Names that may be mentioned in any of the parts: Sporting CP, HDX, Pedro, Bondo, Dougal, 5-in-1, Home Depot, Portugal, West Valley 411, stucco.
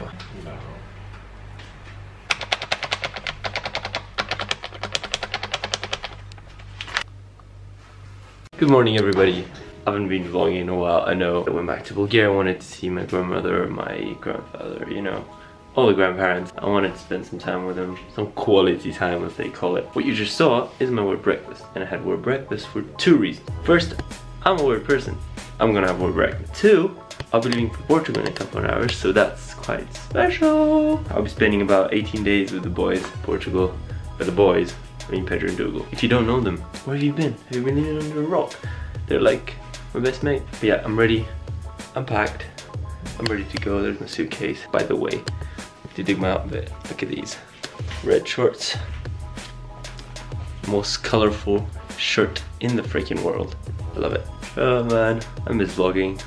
No. Good morning, everybody. I haven't been vlogging in a while. I know I went back to Bulgaria. I wanted to see my grandmother, my grandfather, you know, all the grandparents. I wanted to spend some time with them, some quality time as they call it. What you just saw is my word breakfast, and I had word breakfast for two reasons. First, I'm a word person. I'm gonna have word breakfast. Two, I'll be leaving for Portugal in a couple of hours, so that's quite special. I'll be spending about 18 days with the boys in Portugal. But the boys, I mean Pedro and Dougal. If you don't know them, where have you been? Have you been living under a rock? They're like my best mate. But yeah, I'm ready. I'm packed. I'm ready to go. There's my suitcase. By the way, if you dig my outfit, look at these red shorts. Most colorful shirt in the freaking world. I love it. Oh man, I miss vlogging.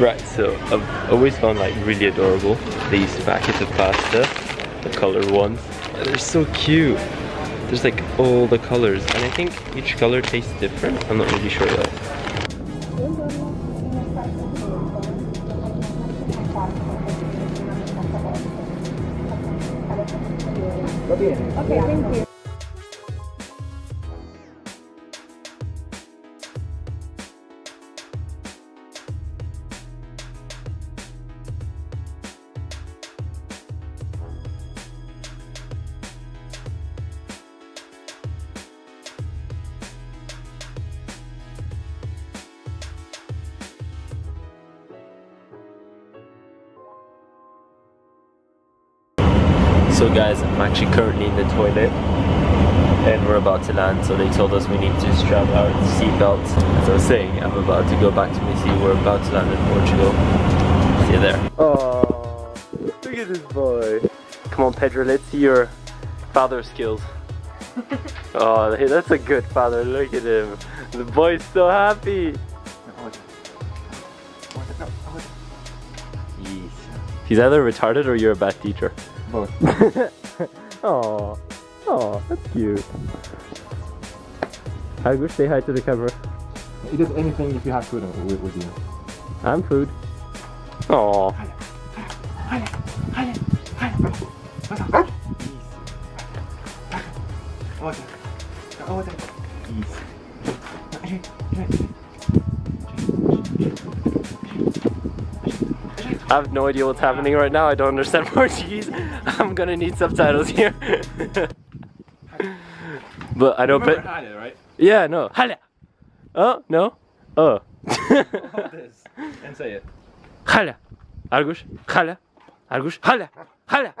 Right, so I've always found like really adorable these packets of pasta, the colored ones. They're so cute. There's like all the colors, and I think each color tastes different. I'm not really sure though. Okay, thank you. So guys, I'm actually currently in the toilet and we're about to land, so they told us we need to strap our seatbelts. As I was saying, I'm about to go back to my seat. We're about to land in Portugal. See you there. Oh, look at this boy. Come on Pedro, let's see your father skills. Oh, hey, that's a good father, look at him. The boy's so happy. He's either retarded or you're a bad teacher. Both. Oh, oh, that's cute. I wish say hi to the camera. It is anything if you have food with you. I'm food. Oh. I have no idea what's happening right now. I don't understand Portuguese. I'm gonna need subtitles here. But I don't. Remember Hale, right? Yeah, no. Hale. Oh no. Oh. Hold this and say it. Hale. Argus. Hale. Argus. Hale. Hale.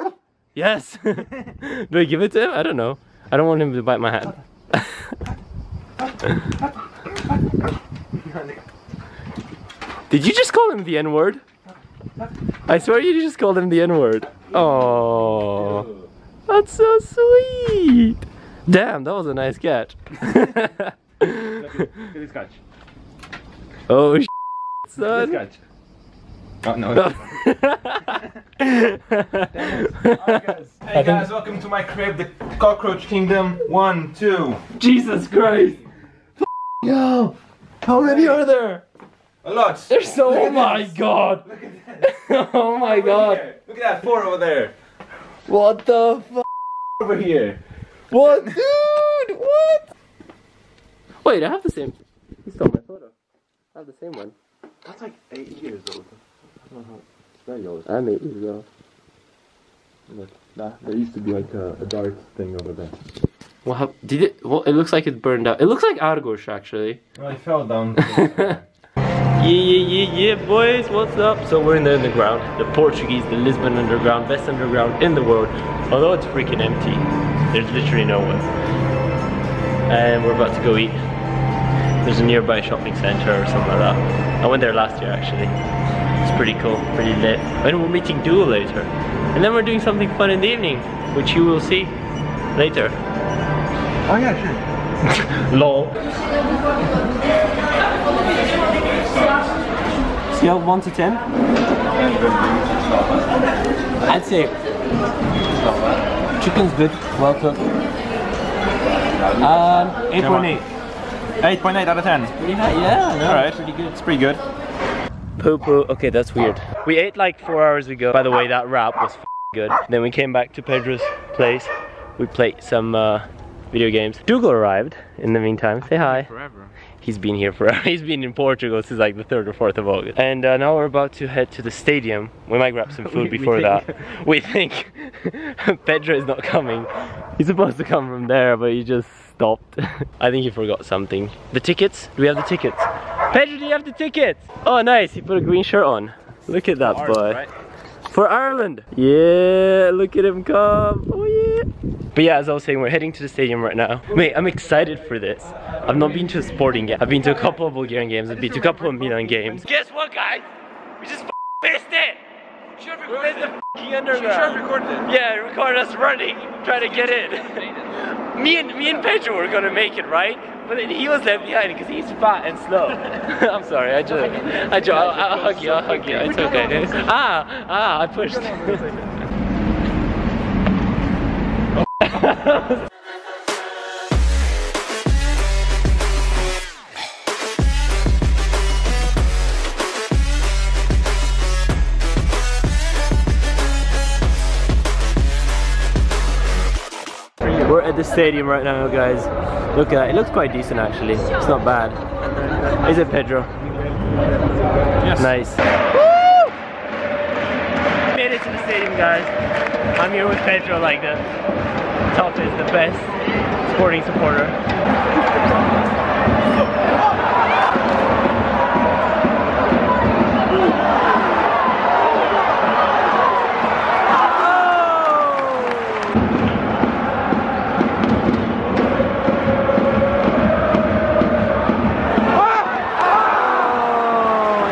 Yes. Do I give it to him? I don't know. I don't want him to bite my hand. Did you just call him the N-word? I swear you just called him the N-word. Oh, that's so sweet. Damn, that was a nice catch. Good catch. Oh, son. Good catch. Oh, no. Hey guys, welcome to my crib, the cockroach kingdom. 1, 2. Jesus Christ. Yo, how many are there? A lot. There's so. Oh my god. Look at that. Oh my god. Look at that. 4 over there. What the f? Over here. What, dude? What? Wait, I have the same. He stole my photo. I have the same one. That's like 8 years old. I don't know how. It's very old. I'm 8 years old. Look, there used to be like a dark thing over there. What? Did it? Well, it looks like it burned out. It looks like Argos actually. Well, it fell down. Yeah, boys, what's up? So we're in the underground, the Portuguese, the Lisbon underground, best underground in the world. Although it's freaking empty, there's literally no one. And we're about to go eat. There's a nearby shopping center or something like that. I went there last year actually. It's pretty cool, pretty lit. And we're meeting Dougal later. And then we're doing something fun in the evening, which you will see later. Oh yeah, sure. Lol. Scale 1 to 10? I'd say chicken's good, well cooked. 8.8. 8.8 out of 10. It's pretty high, yeah. No, all right. It's pretty good. It's pretty good. Poo-poo. Okay, that's weird. We ate like 4 hours ago. By the way, that wrap was good. Then we came back to Pedro's place. We played some video games. Dougal arrived in the meantime. Say hi. Forever. He's been here forever. He's been in Portugal since like the 3rd or 4th of August. And now we're about to head to the stadium. We might grab some food before that. We think Pedro is not coming. He's supposed to come from there, but he just stopped. I think he forgot something. The tickets? Do we have the tickets? Pedro, do you have the tickets? Oh, nice. He put a green shirt on. Look at that boy. Right? For Ireland. Yeah, look at him come. Oh, yeah. But yeah, as I was saying, we're heading to the stadium right now. Mate, I'm excited for this. I've not been to a Sporting yet. I've been to a couple of Bulgarian games. I've been to a couple of Milan games. Guess what, guys? We just missed it! We should have recorded it. The f***ing underground. We should have recorded it. Yeah, record us running, trying to get in. Me and Pedro were gonna make it, right? But then he was left behind because he's fat and slow. I'm sorry, I joke. I'll hug you, It's okay. I pushed. We're at the stadium right now, guys. Look at it. It looks quite decent actually. It's not bad. Is it, Pedro? Yes. Nice. Woo! Made it to the stadium, guys. I'm here with Pedro like this. Top is the best Sporting supporter. Oh my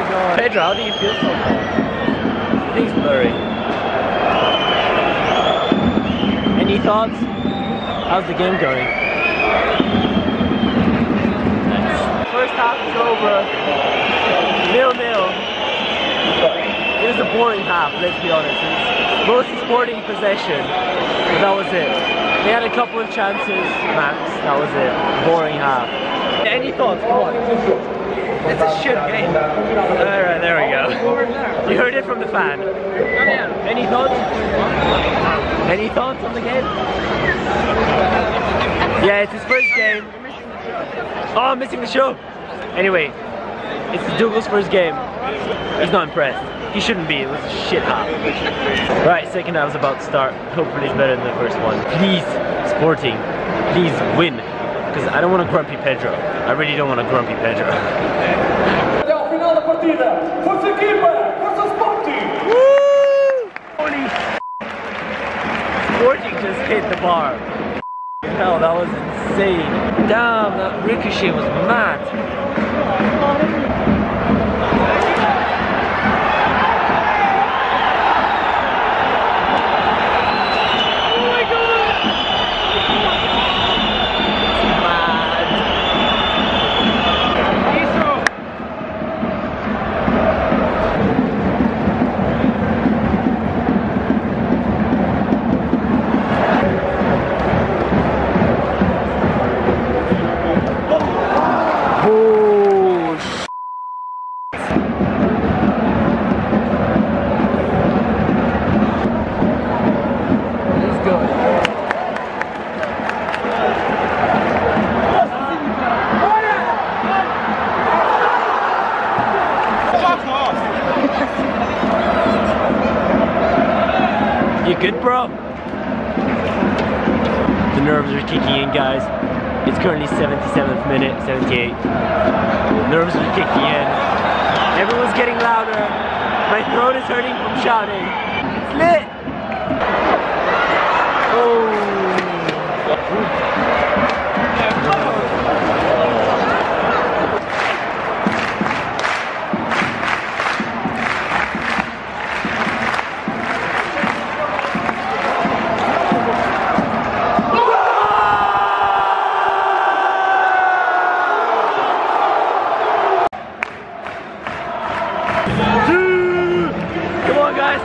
god. Pedro, how do you feel so far? Things blurry. Any thoughts? How's the game going? First half is over. 0-0. It was a boring half, let's be honest. It was most Sporting possession. But that was it. They had a couple of chances, max. That was it. Boring half. Any thoughts? Come on. It's a shit game. Alright, there we go. You heard it from the fan. Any thoughts? Any thoughts on the game? Yeah, it's his first game. Oh, I'm missing the show. Anyway, it's Dougal's first game. He's not impressed. He shouldn't be. It was a shit half. Right, second half's about to start. Hopefully it's better than the first one. Please, Sporting. Please win. Because I don't want to grumpy Pedro. I really don't want to grumpy Pedro. Woo! Holy Sporting just hit the bar. Hell, that was insane. Damn, that ricochet was mad. Good, bro. The nerves are kicking in, guys. It's currently 77th minute, 78. The nerves are kicking in. Everyone's getting louder. My throat is hurting from shouting. It's lit!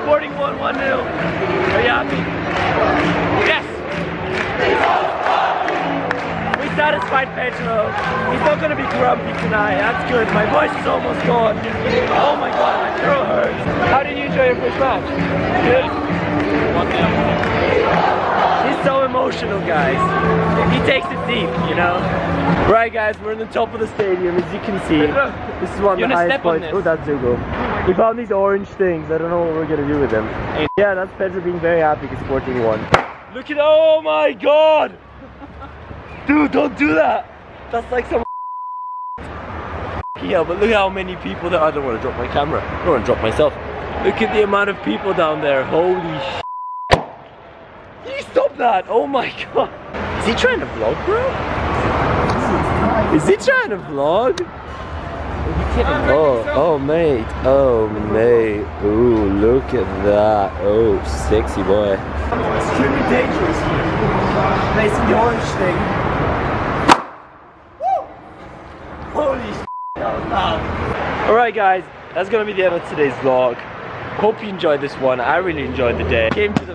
Sporting won 1-0. Are you happy? Yes! We satisfied Pedro. He's not going to be grumpy tonight. That's good. My voice is almost gone. Oh my god, my throat hurts. How did you enjoy your first match? Good? 1-0. He's so emotional, guys. He takes it deep, you know? Right, guys, we're in the top of the stadium, as you can see. This is one of the highest points. Oh, that's Dougal. We found these orange things. I don't know what we're going to do with them. Yeah, that's Pedro being very happy because Sporting won. Look at, oh my god! Dude, don't do that! That's like some yeah, but look how many people there are. I don't want to drop my camera. I don't want to drop myself. Look at the amount of people down there. Holy shit. Can you stop that? Oh my god. Is he trying to vlog, bro? Is he trying to vlog? Oh, mate. Oh, mate. Ooh, look at that. Oh, sexy boy. It's extremely dangerous here. Nice orange thing. Woo! Holy shit, that was loud. Alright, guys. That's gonna be the end of today's vlog. Hope you enjoyed this one. I really enjoyed the day. Came to the...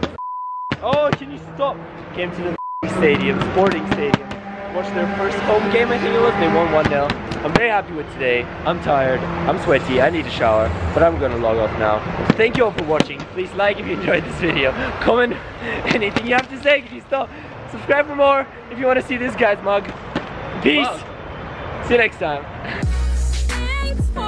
Oh, can you stop? Came to the stadium, Sporting Stadium. Watched their first home game, I think it was. They won 1-0. I'm very happy with today. I'm tired, I'm sweaty, I need a shower, but I'm gonna log off now. Thank you all for watching. Please like if you enjoyed this video, comment anything you have to say if you stop, subscribe for more if you want to see this guy's mug. Peace. Wow. See you next time.